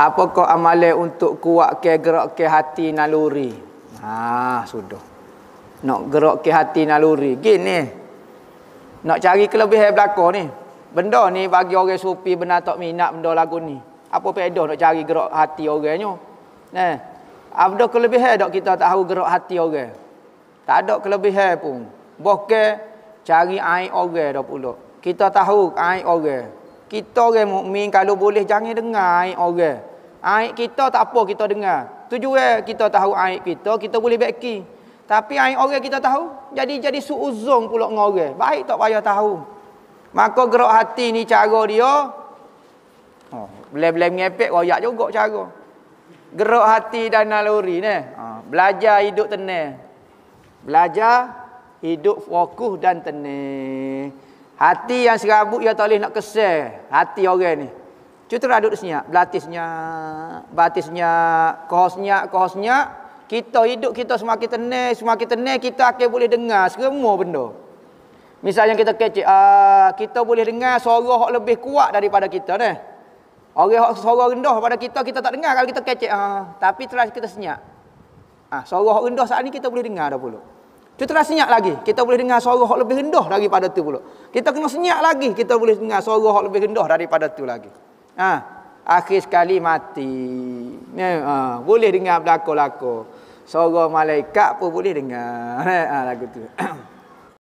apakah amalan untuk kuat ke gerak ke hati naluri? Ha, sudah. Nak gerak ke hati naluri. Gini. Nak cari kelebihan belakang ni. Benda ni bagi orang supi benar tak minat benda lagu ni. Apa pedah nak cari gerak hati orangnya? Nah. Ada kelebihan tak kita tahu gerak hati orang? Tak ada kelebihan pun. Bahkan cari aib orang dah pula. Kita tahu aib orang. Kita orang mukmin kalau boleh jangan dengar aib orang. Aib kita tak apa kita dengar. Tujuan kita tahu aib kita, kita boleh baiki. Tapi aib orang kita tahu, jadi suuzon pula dengan orang. Baik tak payah tahu. Maka gerak hati ni cara dia. Oh, belai-belai mengepek royak juga cara. Gerak hati dan naluri ni. Belajar hidup tenang. Belajar hidup fokus dan tenang. Hati yang serabut dia tak boleh nak kesel. Hati orang ni. Cutera duduk senyap. Belatisnya. Batisnya. Kohosnya. Kita hidup kita semakin tenang. Semakin tenang kita akan boleh dengar semua benda. Misalnya kita kecil. Kita boleh dengar suara yang lebih kuat daripada kita. Ne? Orang yang suara rendah pada kita. Kita tak dengar kalau kita kecil. Tapi terus kita senyap. Suara yang rendah saat ni kita boleh dengar dah pula. Cutera senyap lagi. Kita boleh dengar suara yang lebih rendah daripada tu pula. Kita kena senyap lagi. Kita boleh dengar suara yang lebih rendah daripada tu lagi. Akhir sekali mati. Boleh dengar belakang-belakang. Suara malaikat pun boleh dengar. Lagu tu.